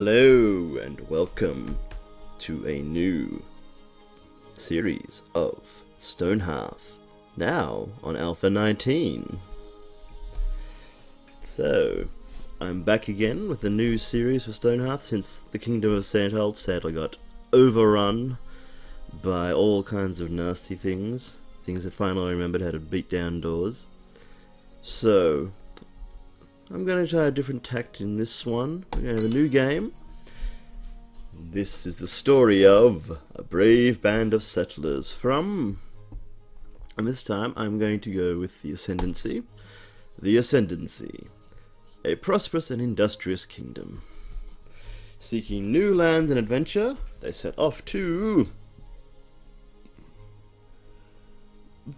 Hello and welcome to a new series of Stonehearth, now on Alpha 19. So, I'm back again with a new series for Stonehearth since the Kingdom of Sandhold sadly got overrun by all kinds of nasty things. Things that finally remembered how to beat down doors. So, I'm going to try a different tact in this one. We're going to have a new game. This is the story of a brave band of settlers from... And this time I'm going to go with The Ascendancy. The Ascendancy. A prosperous and industrious kingdom. Seeking new lands and adventure, they set off to...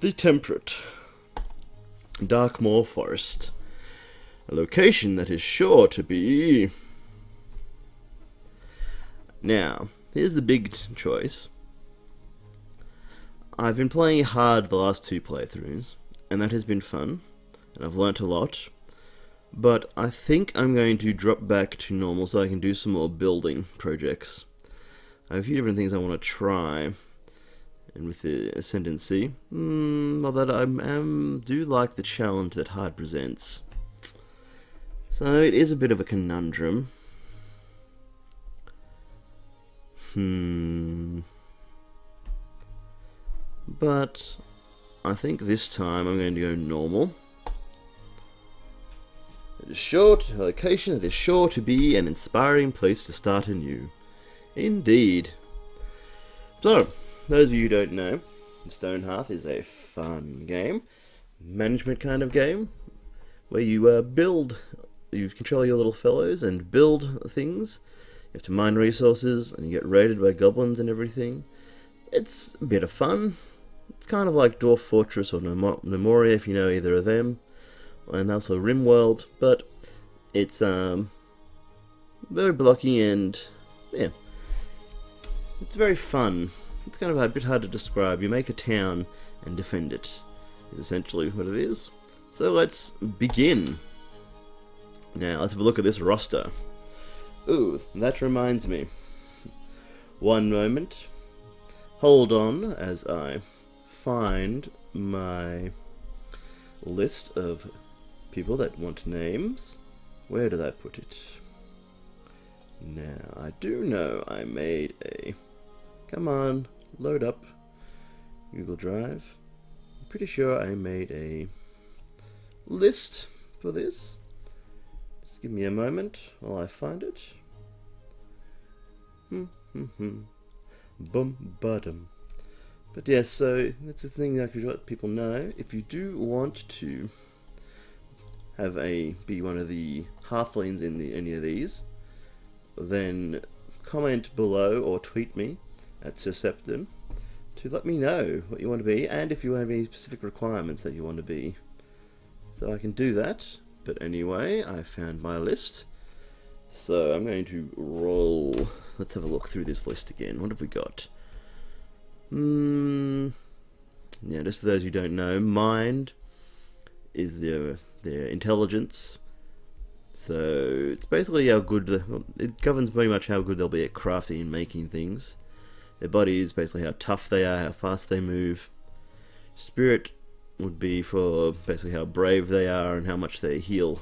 The Temperate. Darkmoor Forest. A location that is sure to be... Now, here's the big choice. I've been playing hard the last two playthroughs, and that has been fun, and I've learnt a lot. But I think I'm going to drop back to normal so I can do some more building projects. I have a few different things I want to try, and with The Ascendancy, that I do like the challenge that hard presents. So it is a bit of a conundrum. But I think this time I'm going to go normal. It is short, a location that is sure to be an inspiring place to start anew. Indeed. So, those of you who don't know, Stonehearth is a fun game. Management kind of game. Where you build... You control your little fellows and build things. You have to mine resources and you get raided by goblins and everything. It's a bit of fun. It's kind of like Dwarf Fortress or Memoria if you know either of them. And also Rimworld, but it's very blocky and yeah. It's very fun. It's kind of a bit hard to describe. You make a town and defend it is essentially what it is. So let's begin. Now, let's have a look at this roster. Ooh, that reminds me. One moment. Hold on as I find my list of people that want names. Where did I put it? Now, I do know I made a... Come on, load up Google Drive. I'm pretty sure I made a list for this. Just give me a moment while I find it. Bum bottom. But yes, yeah, so that's the thing I could let people know. If you do want to have be one of the Hearthlings in any of these, then comment below or tweet me at SirSeptin to let me know what you want to be and if you have any specific requirements that you want to be. So I can do that. But anyway, I found my list, so I'm going to roll. Let's have a look through this list again. What have we got? Yeah, just for those who don't know, mind is their intelligence. So it's basically how good, it governs pretty much how good they'll be at crafting and making things. Their body is basically how tough they are, how fast they move. Spirit would be for basically how brave they are and how much they heal.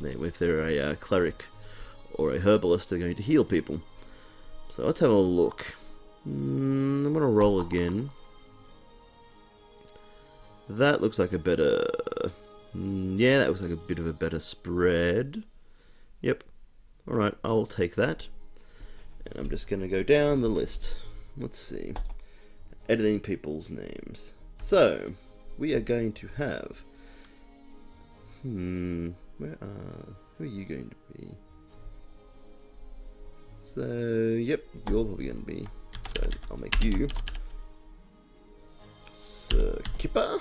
If they're a cleric or a herbalist, they're going to heal people. So let's have a look. I'm going to roll again. That looks like a better... yeah, that looks like a bit of a better spread. Yep. Alright, I'll take that. And I'm just going to go down the list. Let's see. Editing people's names. So... we are going to have... Who are you going to be? So, yep, you're probably going to be. So, I'll make you... Sir Kipper.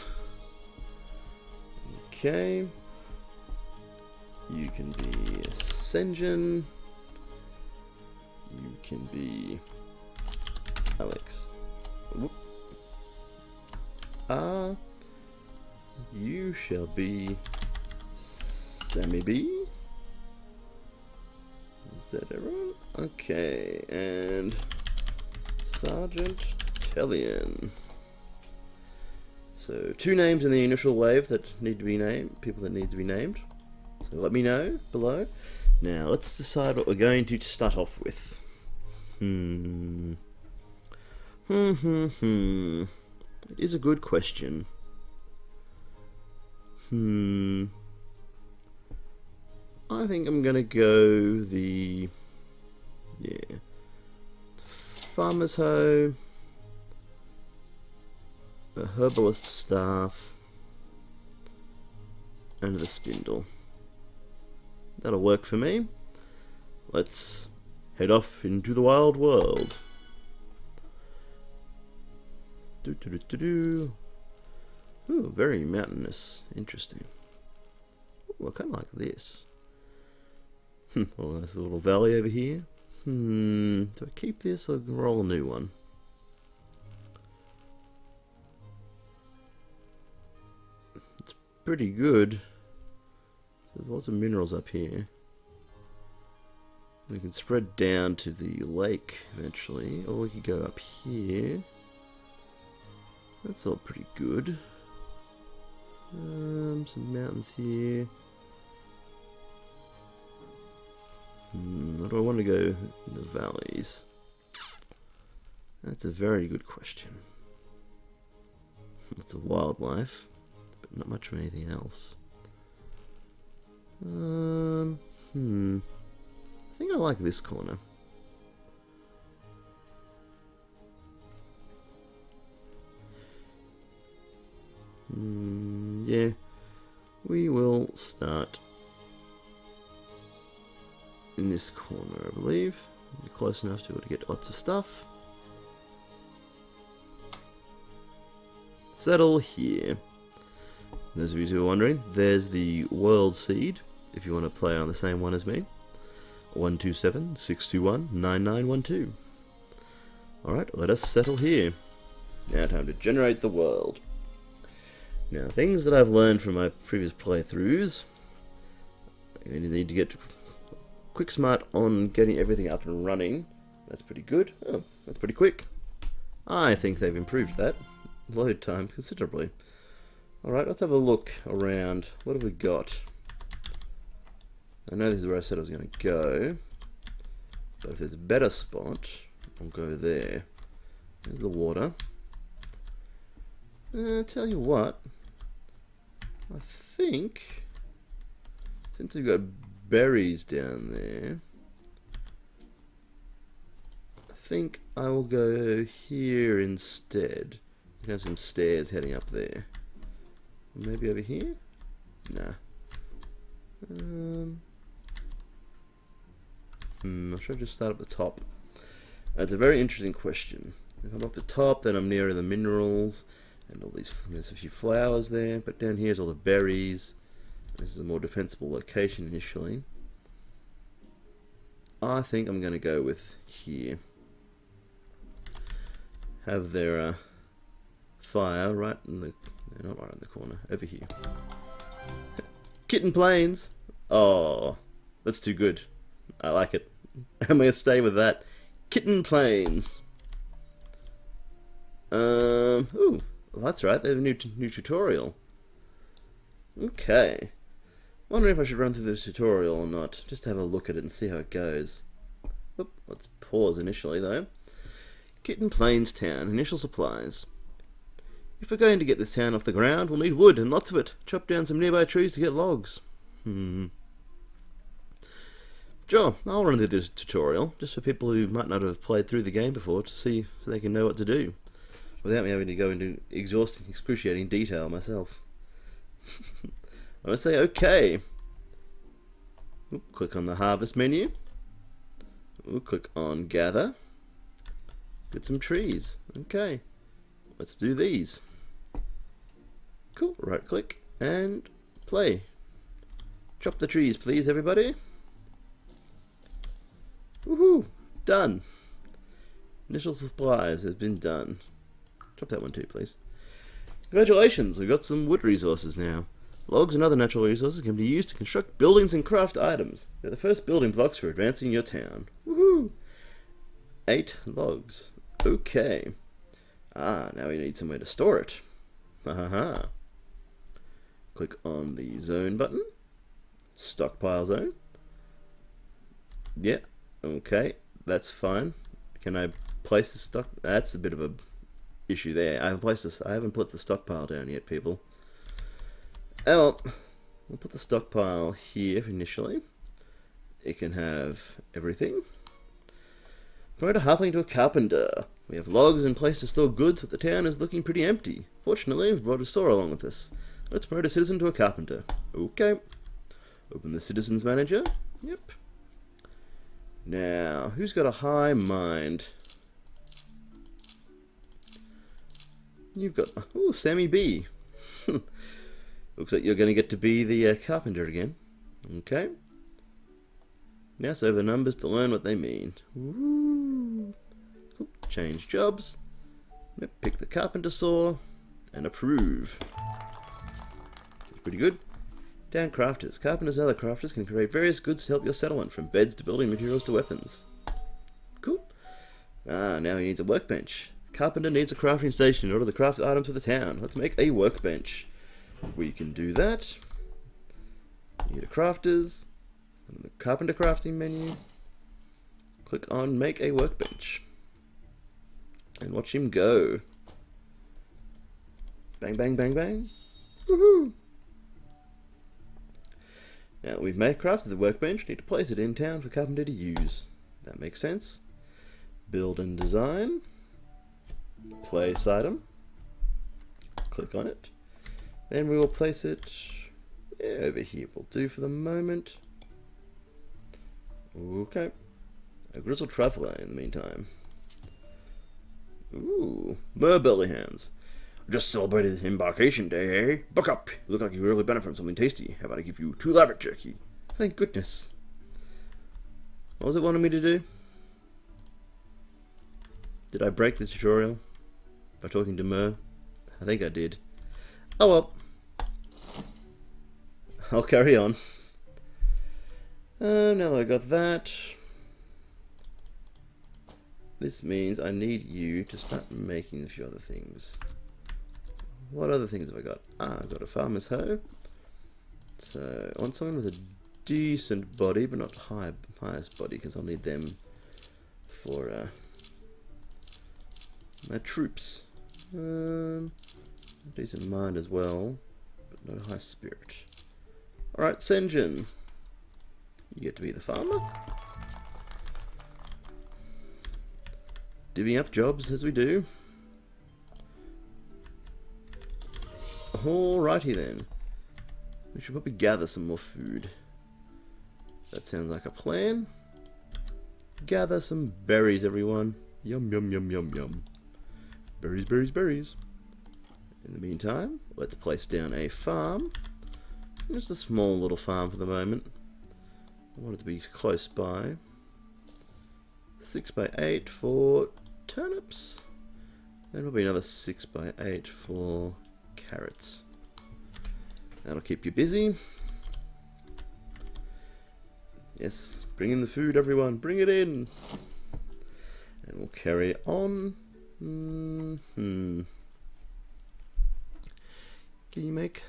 Okay. You can be Senjin. You can be... Alex. Whoop. You shall be Sammy B. Okay, and Sergeant Tellian. So two names in the initial wave that need to be named, people that need to be named. So let me know below. Now let's decide what we're going to start off with. It is a good question. I think I'm gonna go the farmer's hoe, a herbalist staff, and the spindle. That'll work for me. Let's head off into the wild world. Ooh, very mountainous. Interesting. Ooh, I kind of like this. Oh, there's a little valley over here. Do I keep this or roll a new one? It's pretty good. There's lots of minerals up here. We can spread down to the lake eventually, or we could go up here. That's all pretty good. Some mountains here. Or do I want to go in the valleys? That's a very good question. Lots of wildlife, but not much of anything else. I think I like this corner. Yeah, we will start in this corner, I believe. We're close enough to be able to get lots of stuff. Settle here. Those of you who are wondering, there's the World Seed, if you want to play on the same one as me. 127-621-9912. Alright, let us settle here. Now time to generate the world. Now, things that I've learned from my previous playthroughs, I need to get quick smart on getting everything up and running. That's pretty good. Oh, that's pretty quick. I think they've improved that load time considerably. Alright, let's have a look around. What have we got? I know this is where I said I was going to go, but if there's a better spot, I'll go there. There's the water. Tell you what, I think since we've got berries down there, I think I will go here instead. You can have some stairs heading up there. Maybe over here? Nah. Or should I just start at the top? That's a very interesting question. If I'm up the top, then I'm nearer the minerals, and all these, there's a few flowers there, but down here's all the berries. This is a more defensible location initially. I think I'm going to go with here. Have their fire right in the... No, not right in the corner. Over here. Kitten Plains! Oh, that's too good. I like it. I'm going to stay with that. Kitten Plains! Ooh, well, that's right. They have a new tutorial. Okay. Wondering if I should run through this tutorial or not. Just have a look at it and see how it goes. Oop, let's pause initially though. Kitten Plains Town. Initial supplies. If we're going to get this town off the ground, we'll need wood, and lots of it. Chop down some nearby trees to get logs. Sure, I'll run through this tutorial, just for people who might not have played through the game before, to see so they can know what to do, without me having to go into exhausting, excruciating detail myself. I'm going to say OK. Ooh, click on the harvest menu. Ooh, click on gather. Get some trees. OK. Let's do these. Cool, right click and play. Chop the trees please everybody. Woohoo, done. Initial supplies has been done. Chop that one too please. Congratulations, we've got some wood resources now. Logs and other natural resources can be used to construct buildings and craft items. They're the first building blocks for advancing your town. Woohoo! 8 logs. Okay. Ah, now we need somewhere to store it. Ha ha ha. Click on the zone button. Stockpile zone. Yeah, okay. That's fine. Can I place the stock? That's a bit of a issue there. I haven't put the stockpile down yet, people. Well, we'll put the stockpile here initially. It can have everything. Promote a Hearthling to a carpenter. We have logs in place to store goods, but the town is looking pretty empty. Fortunately, we've brought a store along with us. Let's promote a citizen to a carpenter. Okay. Open the citizens manager. Yep. Now, who's got a high mind? You've got... Oh, Sammy B. Looks like you're going to get to be the carpenter again. Okay. Now over the numbers to learn what they mean. Ooh. Cool. Change jobs. Pick the carpenter saw. And approve. That's pretty good. Down crafters. Carpenters and other crafters can create various goods to help your settlement, from beds to building materials to weapons. Cool. Ah, now he needs a workbench. Carpenter needs a crafting station in order to craft items for the town. Let's make a workbench. We can do that. Go to crafters, the carpenter crafting menu, click on make a workbench, and watch him go. Bang, bang, bang, bang. Woohoo! Now we've crafted the workbench, need to place it in town for carpenter to use. That makes sense. Build and design, place item, click on it. Then we will place it over here. We'll do for the moment. Okay. A grizzled traveller in the meantime. Ooh. Merbelly hands. Just celebrated this embarkation day, eh? Buck up. You look like you really benefit from something tasty. How about I give you 2 rabbit jerky? Thank goodness. What was it wanting me to do? Did I break the tutorial by talking to Mer? I think I did. Oh well. I'll carry on. Now that I got that, this means I need you to start making a few other things. What other things have I got? Ah, I've got a farmer's hoe. So I want someone with a decent body, but not highest body, because I'll need them for my troops. Decent mind as well, but no high spirit. Alright, Senjin. You get to be the farmer. Divvying up jobs as we do. Alrighty then. We should probably gather some more food. That sounds like a plan. Gather some berries, everyone. Yum, yum, yum, yum, yum. Berries, berries, berries. In the meantime, let's place down a farm. Just a small little farm for the moment. I want it to be close by. 6 by 8 for turnips. Then will be another 6 by 8 for carrots. That'll keep you busy. Yes, bring in the food, everyone. Bring it in. And we'll carry on. Can you make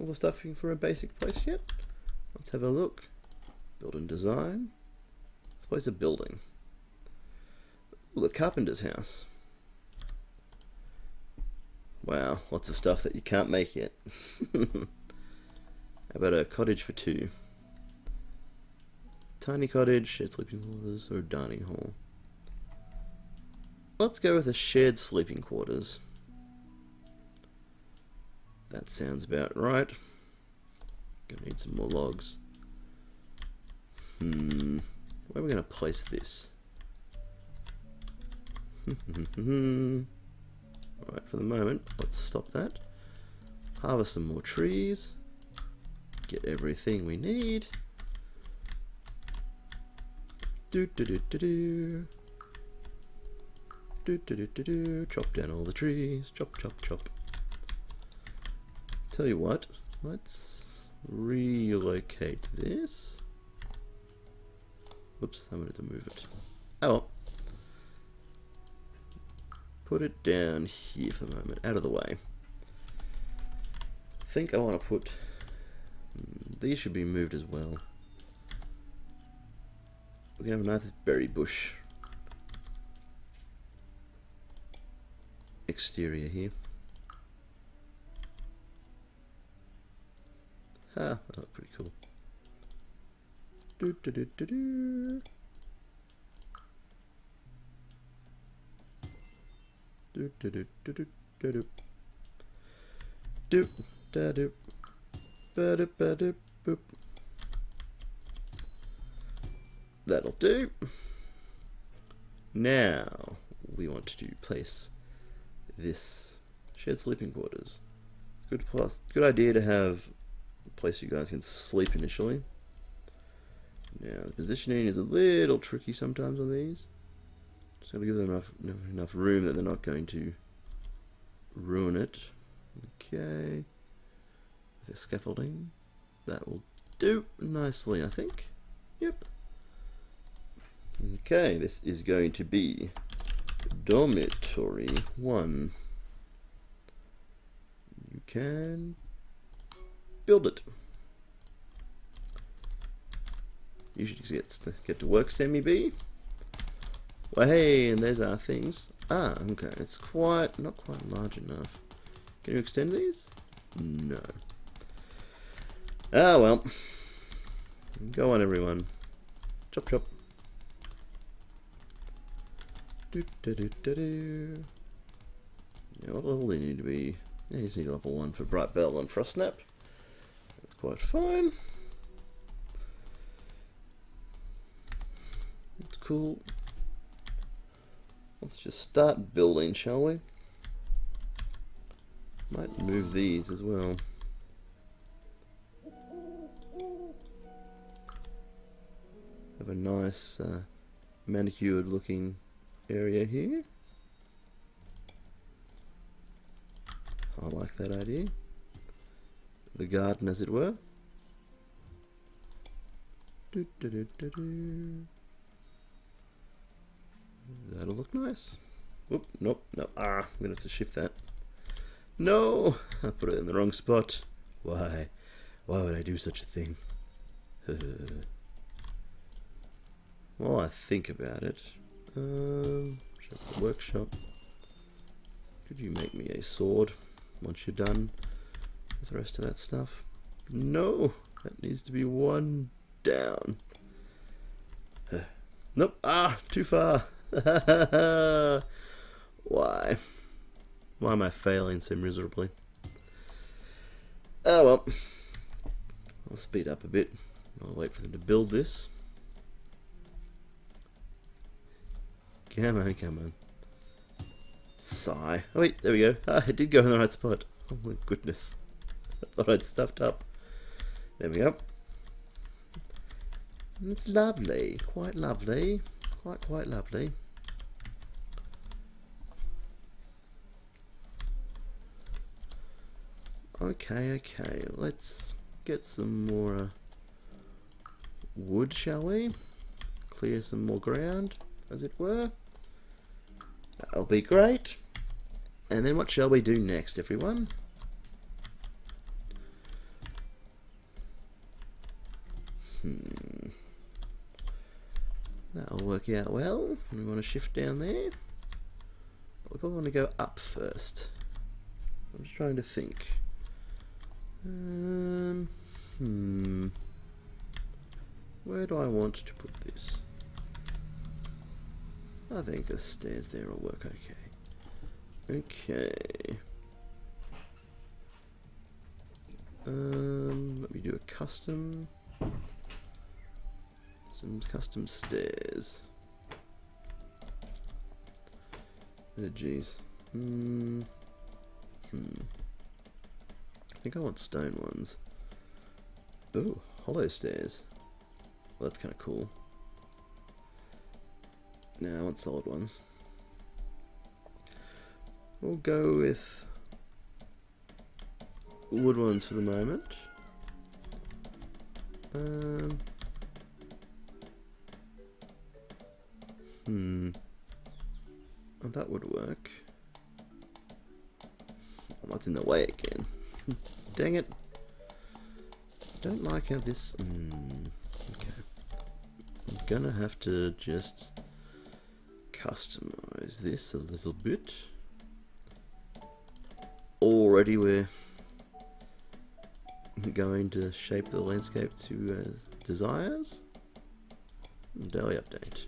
all the stuffing for a basic place yet? Let's have a look. Build and design. Let's place a building. Ooh, the carpenter's house. Wow, lots of stuff that you can't make yet. How about a cottage for 2? Tiny cottage, shared sleeping quarters, or a dining hall. Let's go with a shared sleeping quarters. That sounds about right. Gonna need some more logs. Where are we gonna place this? Alright, for the moment, let's stop that. Harvest some more trees. Get everything we need. Chop down all the trees. Chop, chop, chop. Tell you what, let's relocate this. Whoops, I wanted to move it. Oh well. Put it down here for the moment, out of the way. I think I want to put... these should be moved as well. We're going to have a nice berry bush exterior here. Ah, that looked pretty cool. That'll do. Now we want to place this shared sleeping quarters. Good idea to have a place you guys can sleep initially. Now the positioning is a little tricky sometimes on these. Just gotta give them enough room that they're not going to ruin it. Okay. The scaffolding. That will do nicely, I think. Yep. Okay, this is going to be dormitory 1. You can build it. You should get to work, Sammy B. Well, hey, and there's our things. Ah, okay, it's quite, not quite large enough. Can you extend these? No. Ah, well. Go on, everyone. Chop, chop. Yeah, what level do you need to be? Yeah, you just need level 1 for Bright Bell and Frost Snap. That's quite fine. It's cool. Let's just start building, shall we? Might move these as well. Have a nice manicured looking area here. I like that idea. The garden, as it were. That'll look nice. Whoop, nope, no. Ah, I'm gonna have to shift that. No! I put it in the wrong spot. Why? Why would I do such a thing? While I think about it. Workshop. Could you make me a sword once you're done with the rest of that stuff? No! That needs to be one down. Nope! Ah! Too far! Why? Why am I failing so miserably? Oh well. I'll speed up a bit. I'll wait for them to build this. Come on, come on. Sigh. Oh wait, there we go. Ah, it did go in the right spot. Oh my goodness. I thought I'd stuffed up. There we go. It's lovely. Quite lovely. Quite lovely. Okay, okay. Let's get some more wood, shall we? Clear some more ground, as it were. That'll be great. And then what shall we do next, everyone? That'll work out well. We want to shift down there. But we probably want to go up first. I'm just trying to think. Where do I want to put this? I think the stairs there will work okay. Okay. Let me do a custom. Some custom stairs. Oh jeez. I think I want stone ones. Ooh, hollow stairs. Well, that's kind of cool. No, I want solid ones. We'll go with wood ones for the moment. Oh, that would work. Oh, that's in the way again. Dang it. Don't like how this... okay. I'm gonna have to just customize this a little bit. Already we're going to shape the landscape to desires. Daily update.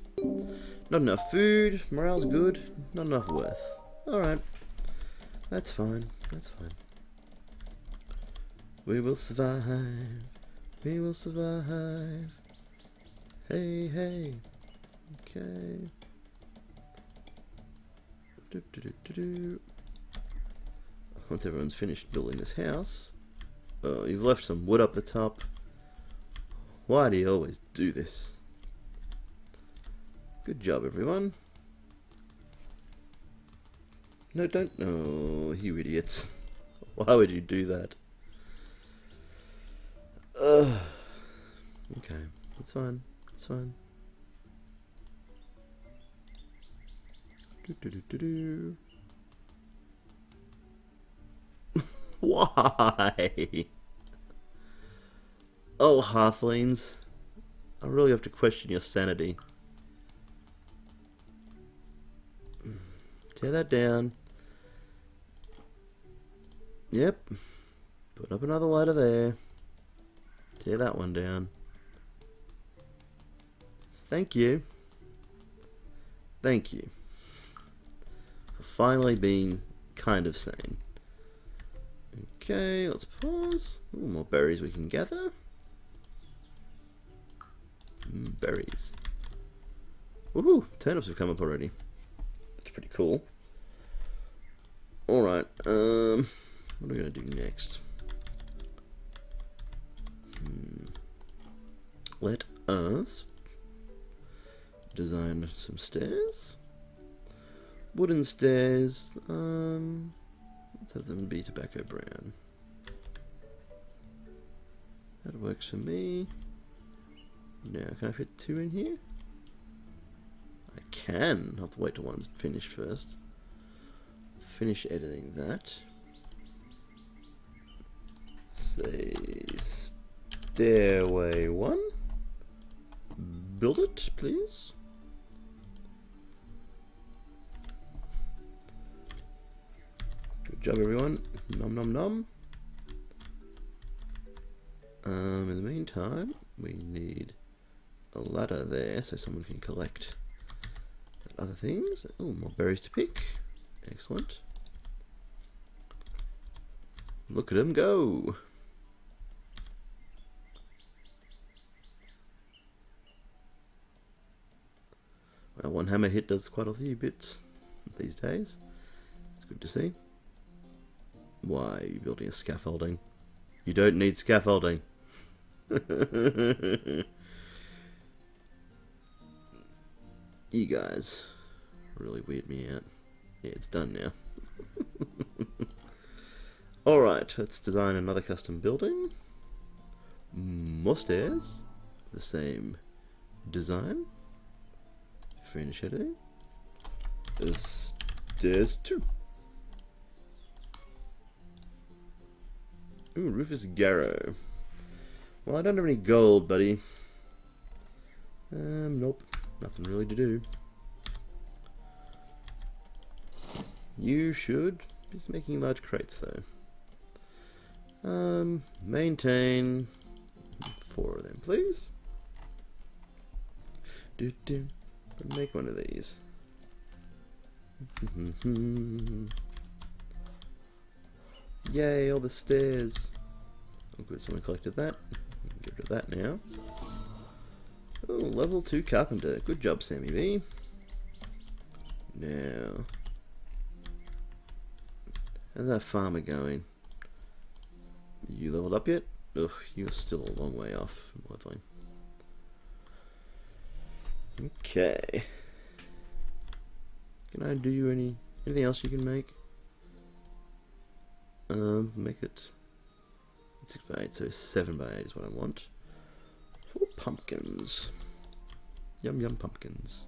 Not enough food, morale's good, not enough worth. Alright, that's fine, that's fine. We will survive, we will survive. Hey, hey, okay. Do, do, do, do, do. Once everyone's finished building this house, oh, you've left some wood up the top. Why do you always do this? Good job, everyone. No, don't. Oh, you idiots. Why would you do that? Ugh. Okay, it's fine. It's fine. Do, do, do, do, do. Why? Oh, Hearthlings. I really have to question your sanity. Tear that down. Yep. Put up another ladder there. Tear that one down. Thank you. Thank you. For finally being kind of sane. Okay, let's pause. Ooh, more berries we can gather. Berries. Woohoo! Turnips have come up already. That's pretty cool. Alright, what are we going to do next? Let us design some stairs. Wooden stairs, let's have them be tobacco brown. That works for me. Now, can I fit two in here? I can. I'll have to wait till one's finished first. Finish editing that. Say stairway one. Build it, please. Good job, everyone. Nom nom nom. In the meantime, we need a ladder there so someone can collect other things. Oh, more berries to pick. Excellent. Look at them go. Well, one hammer hit does quite a few bits these days. It's good to see. Why are you building a scaffolding? You don't need scaffolding. You guys really weird me out. Yeah, it's done now. Alright, let's design another custom building. More stairs. The same design. Finish editing. There's stairs too. Ooh, Rufus Garrow. Well, I don't have any gold, buddy. Nope. Nothing really to do. You should be making large crates, though. Maintain 4 of them, please. Do-do. Make one of these. Yay, all the stairs. Oh good, someone collected that. Get rid of that now. Oh, level 2 carpenter. Good job, Sammy B. Now, how's that farmer going? You leveled up yet? Ugh, you're still a long way off. Lovely. Okay. Can I do you anything else you can make? Make it 6 by 8, so 7 by 8 is what I want. pumpkins. Yum yum pumpkins.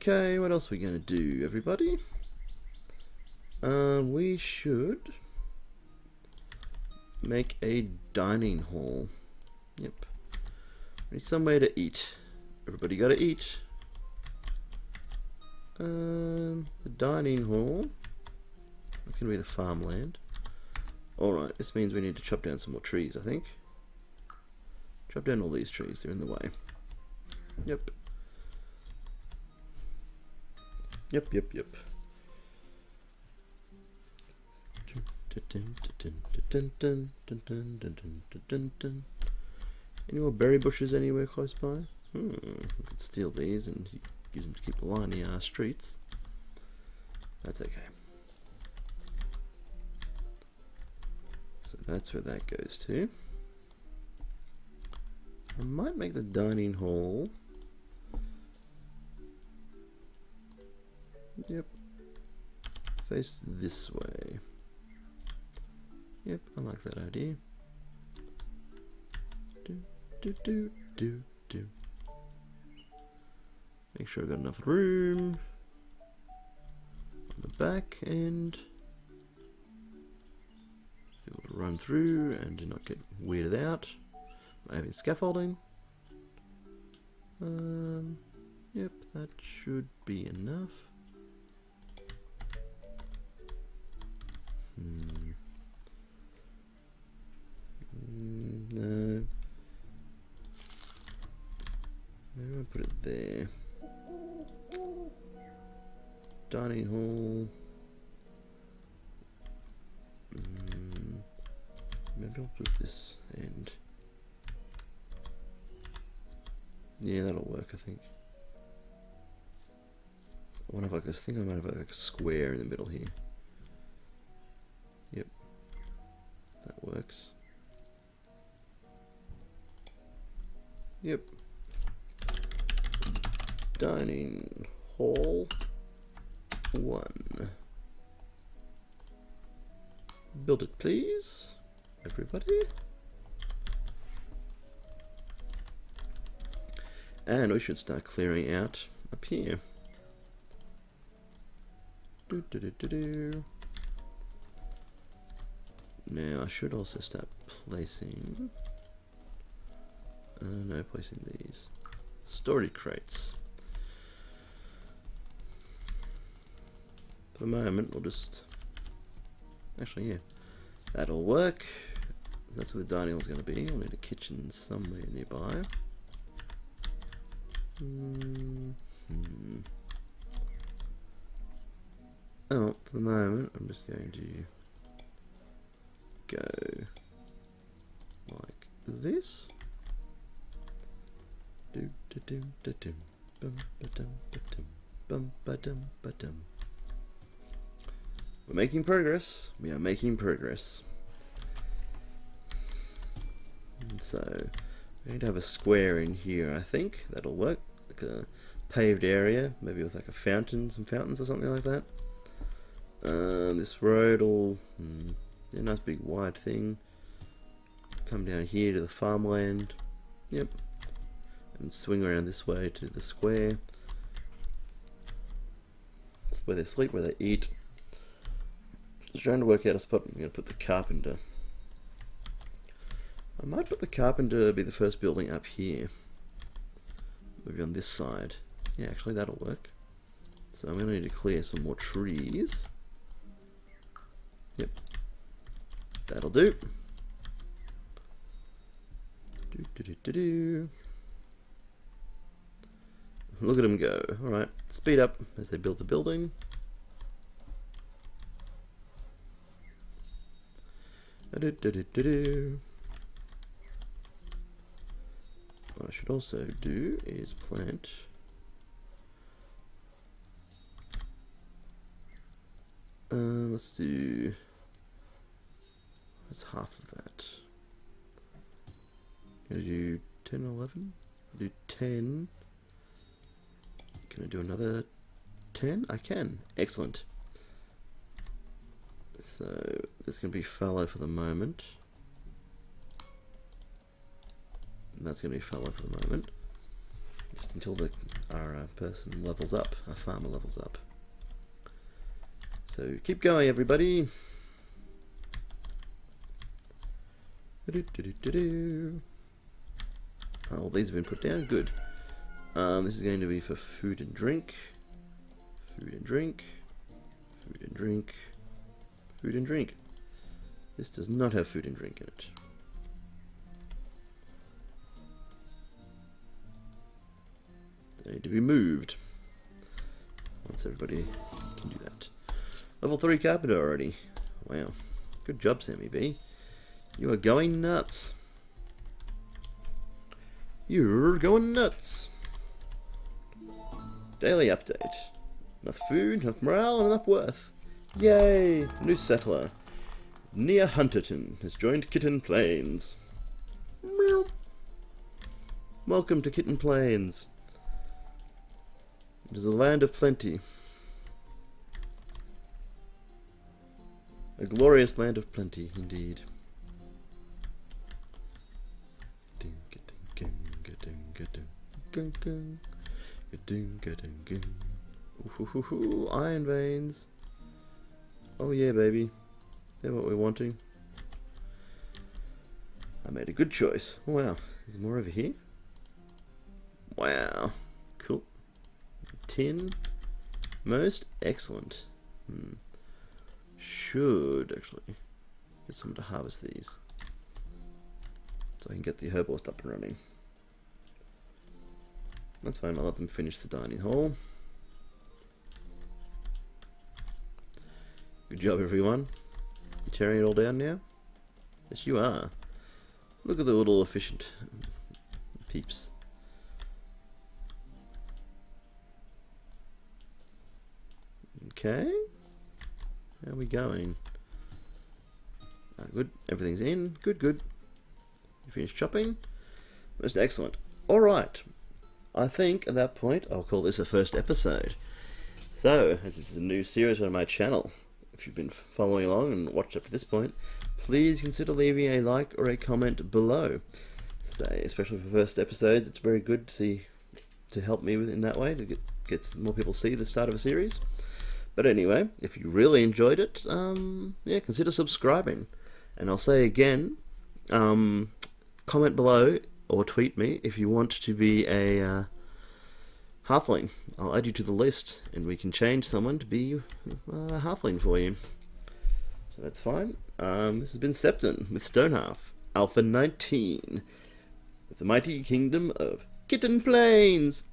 Okay, what else are we gonna do, everybody? We should make a dining hall. Yep. We need some way to eat. Everybody gotta eat. The dining hall. That's gonna be the farmland. Alright, this means we need to chop down some more trees, I think. Chop down all these trees, they're in the way. Yep. Yep. Any more berry bushes anywhere close by? We could steal these and use them to keep lining our streets. That's okay. So that's where that goes to. I might make the dining hall. Yep. Face this way. Yep, I like that idea. Make sure I've got enough room on the back end. Be able to run through and do not get weirded out. I'm having scaffolding. Yep, that should be enough. No. Maybe I'll put it there. Dining hall. Maybe I'll put this end. Yeah, that'll work, I think. I wonder if I think I might have like a square in the middle here. Yep. That works. Yep. Dining hall 1. Build it, please, everybody. And we should start clearing out up here. Now I should also start placing. No, placing these storage crates. For the moment, we'll just. Actually, yeah, that'll work. That's where the dining hall's going to be. We'll need a kitchen somewhere nearby. Oh, for the moment, I'm just going to go like this. We're making progress. We are making progress. And so we need to have a square in here. I think that'll work. Like a paved area, maybe with like a fountain, some fountains or something like that. This road all a nice big wide thing. Come down here to the farmland. Yep. And swing around this way to the square. It's where they sleep, where they eat. Just trying to work out a spot. I'm going to put the carpenter. I might put the carpenter be the first building up here. Maybe on this side. Yeah, actually that'll work. So I'm going to need to clear some more trees. Yep. That'll do. Look at them go. Alright, speed up as they build the building. What I should also do is plant let's do that's half of that. I'm gonna do 10 or 11? Do 10. Can I do another 10? I can. Excellent. So it's going to be fallow for the moment. that's going to be fallow for the moment. Just until our person levels up, our farmer levels up. So keep going, everybody. Oh, all these have been put down. Good. This is going to be for food and drink. Food and drink. Food and drink. Food and drink. This does not have food and drink in it. They need to be moved. Once everybody can do that. Level 3 carpenter already. Wow. Good job, Sammy B. You are going nuts. You're going nuts. Daily update. Enough food, enough morale, and enough worth. Yay! New settler. Nia Hunterton has joined Kitten Plains. Meow. Welcome to Kitten Plains. It is a land of plenty. A glorious land of plenty, indeed. Ooh, iron veins. Oh yeah, baby. They're what we're wanting. I made a good choice. Oh, wow. There's more over here. Wow. Cool. Tin. Most excellent. Hmm. Should actually get someone to harvest these. So I can get the herbalist up and running. That's fine, I'll let them finish the dining hall. Good job, everyone. You're tearing it all down now? Yes, you are. Look at the little efficient peeps. Okay. How are we going? Ah, good. Everything's in. Good, good. You finished chopping? Most excellent. Alright. I think at that point I'll call this the first episode. So, as this is a new series on my channel, if you've been following along and watched up to this point, please consider leaving a like or a comment below. Say, especially for first episodes, it's very good to see, to help me in that way, to get more people see the start of a series. But anyway, if you really enjoyed it, yeah, consider subscribing. And I'll say again, comment below or tweet me if you want to be a Hearthling. I'll add you to the list and we can change someone to be a Hearthling for you. So that's fine. This has been Septin with Stonehearth, Alpha 19, with the mighty kingdom of Kitten Plains.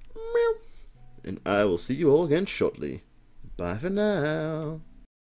And I will see you all again shortly. Bye for now.